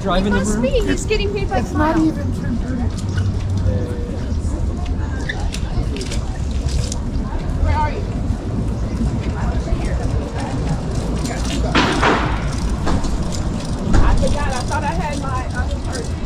Driving must be. He's getting paid by it's mile. Not even where are you? I forgot. I thought I had my other person.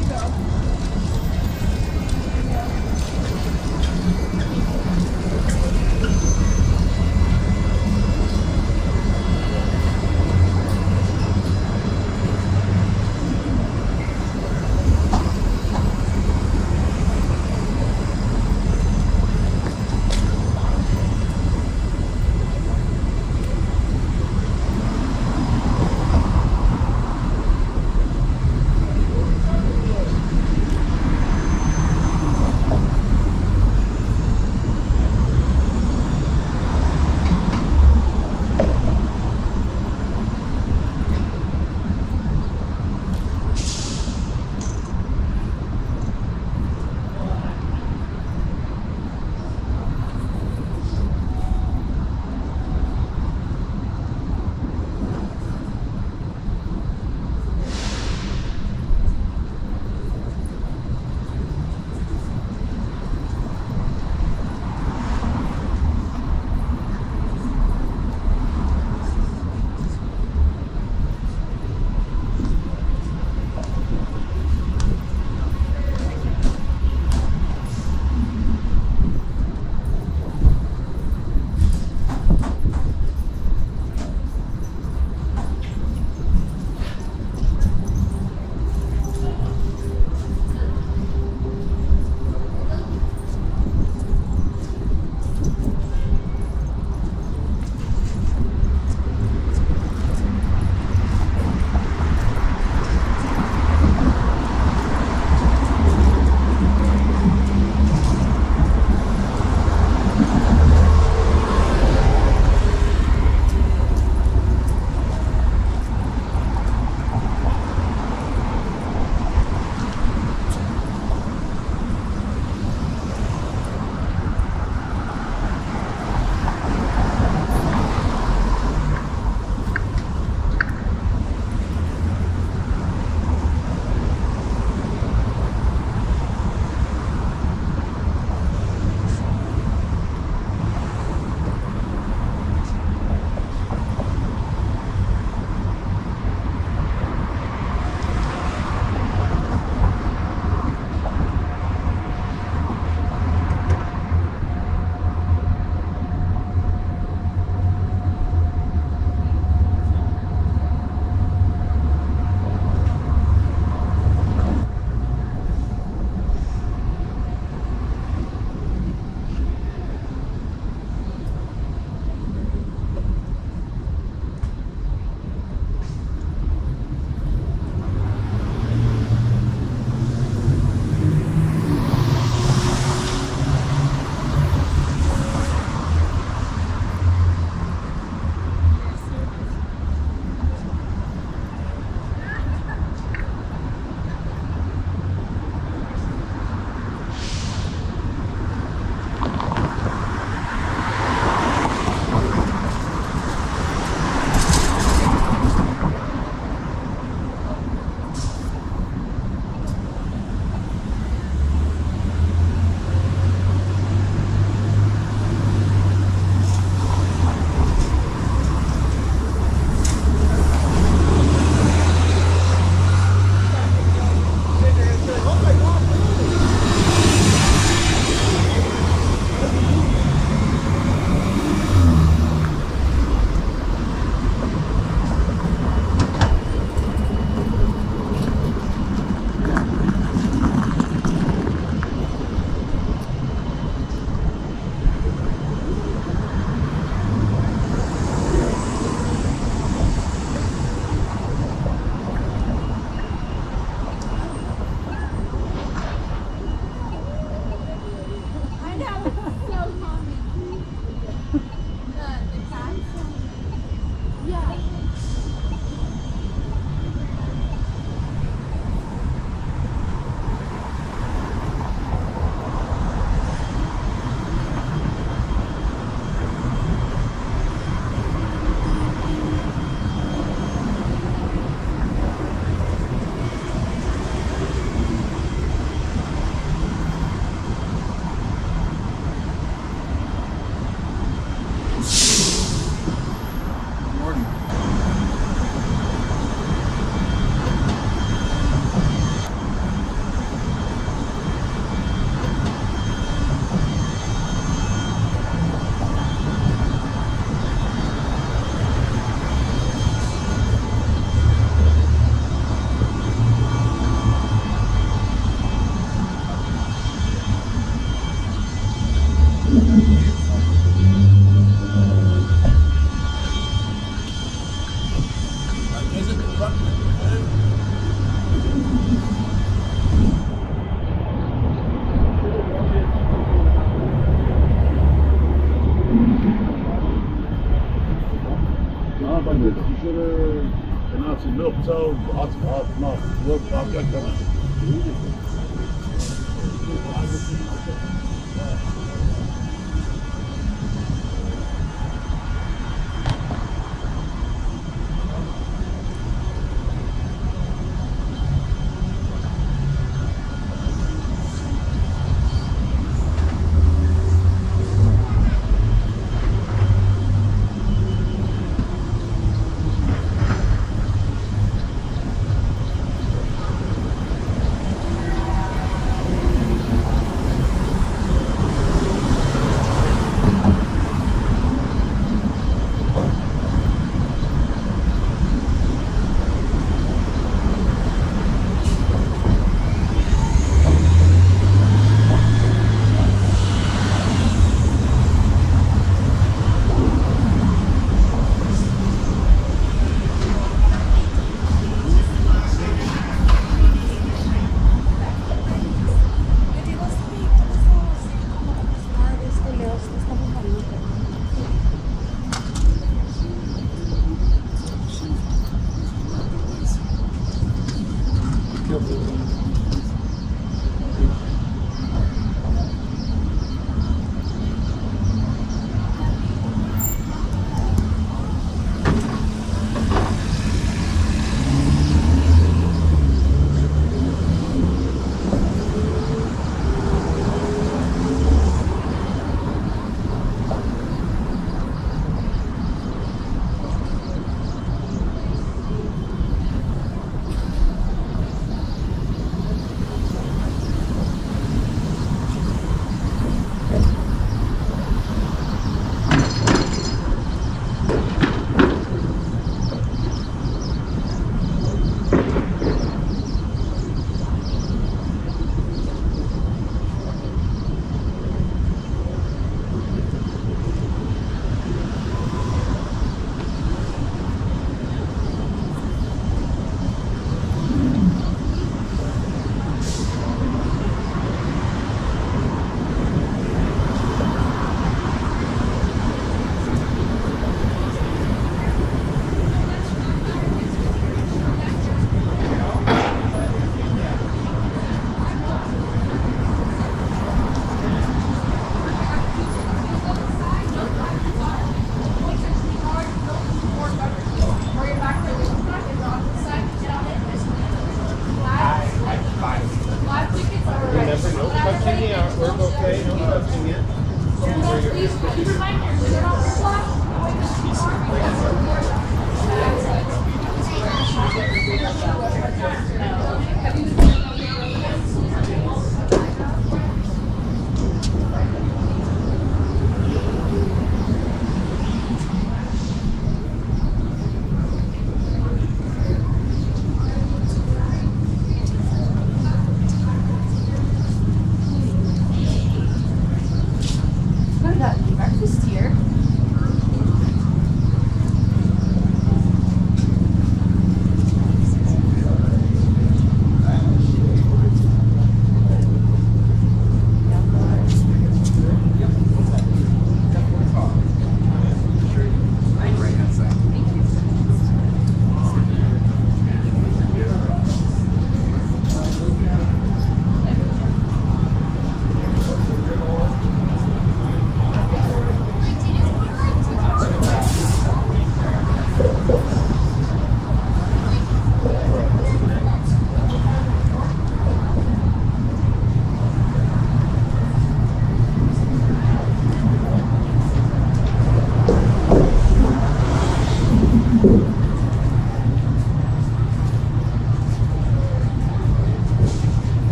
abundance. You should have announced the milk toe,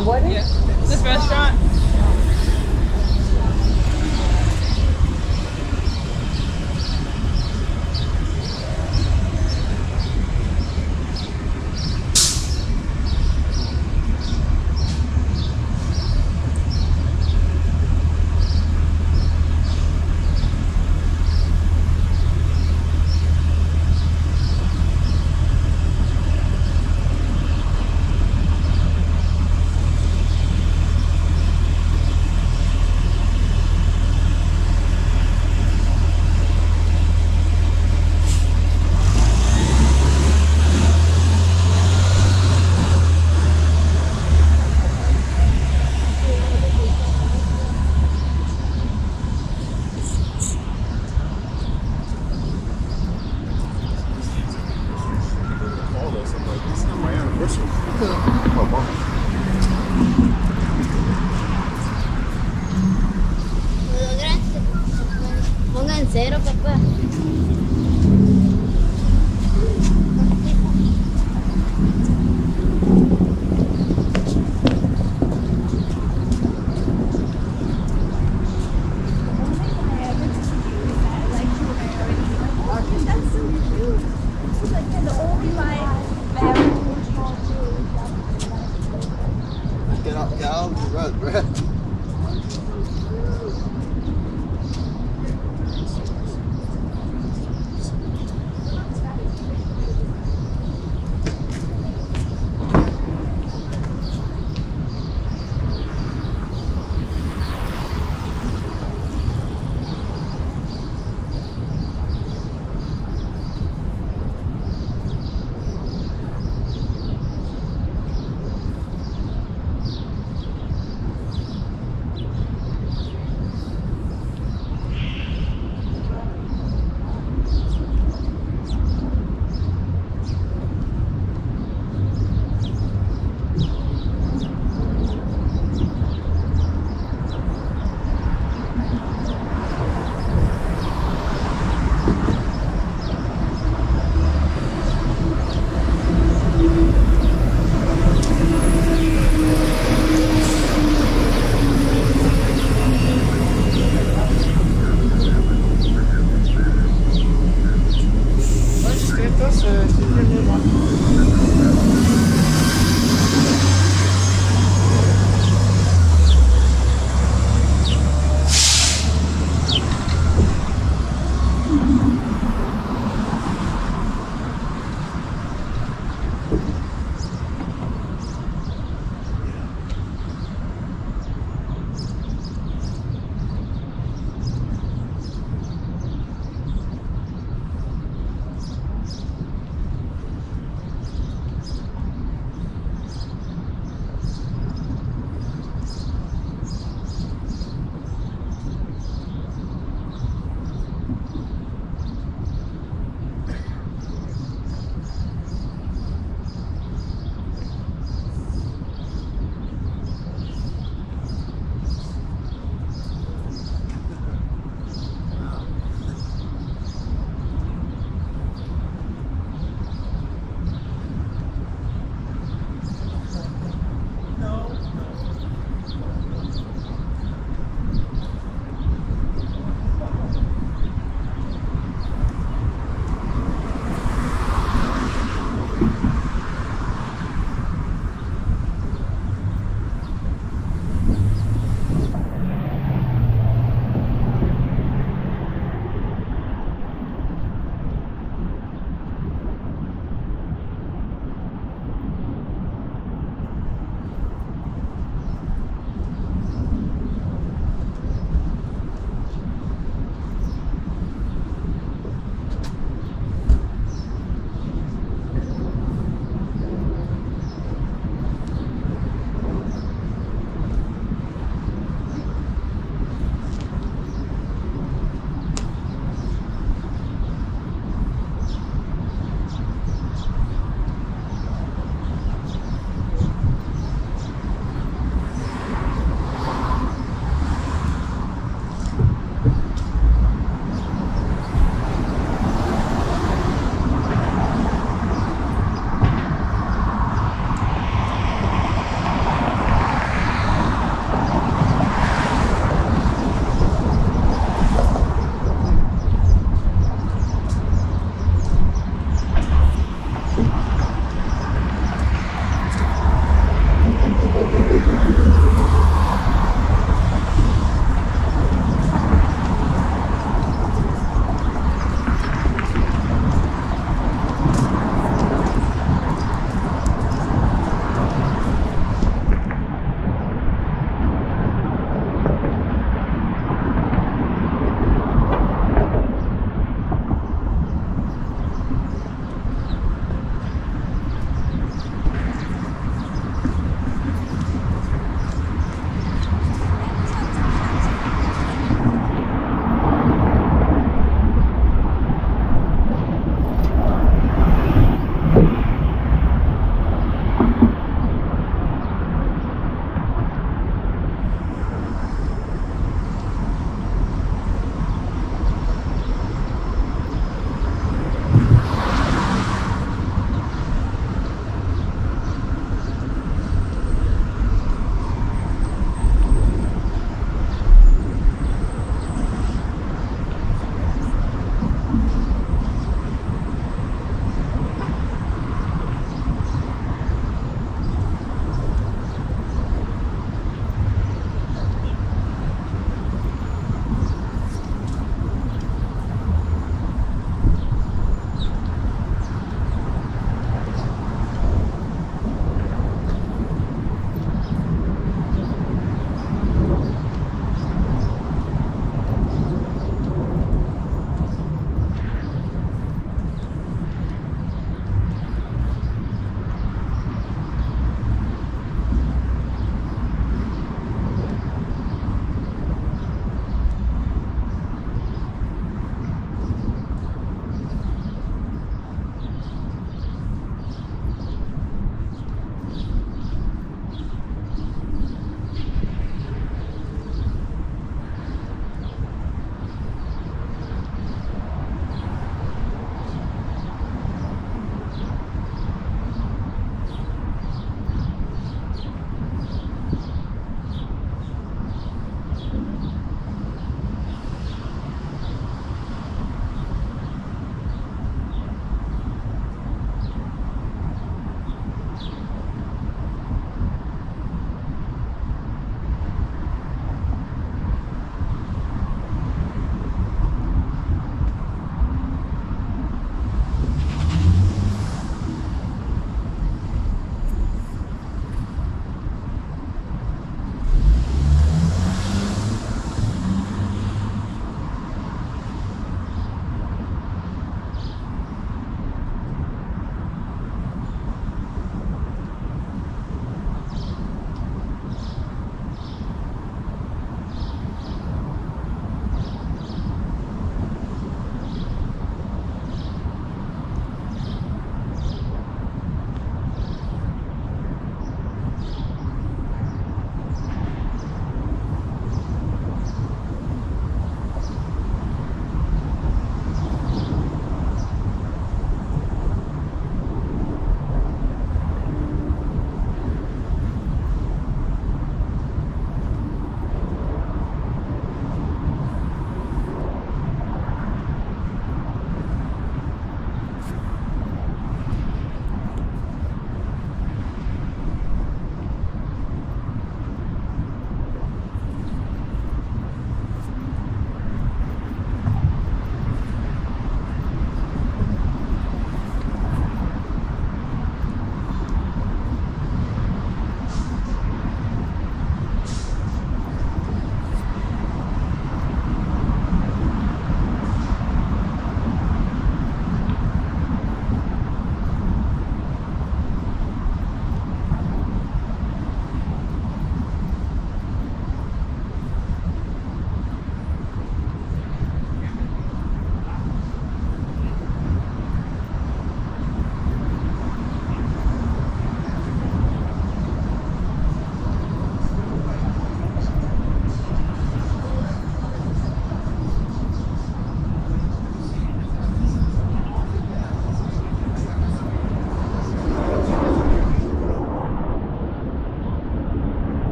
The what is? Yeah. This restaurant. Zero, papà. Get out of the road, bruh.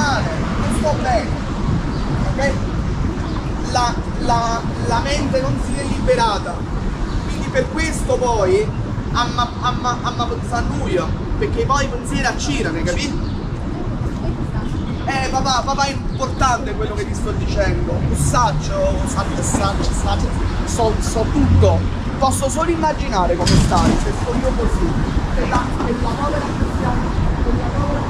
male, non sto bene, ok? La mente non si è liberata, quindi per questo poi s'annuia, perché poi pensieri accirano, hai capito? Papà è importante quello che ti sto dicendo, messaggio, so tutto, posso solo immaginare come stai, se sto io così, per la povera cristiana, per la povera cristiana.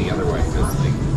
any other way, because like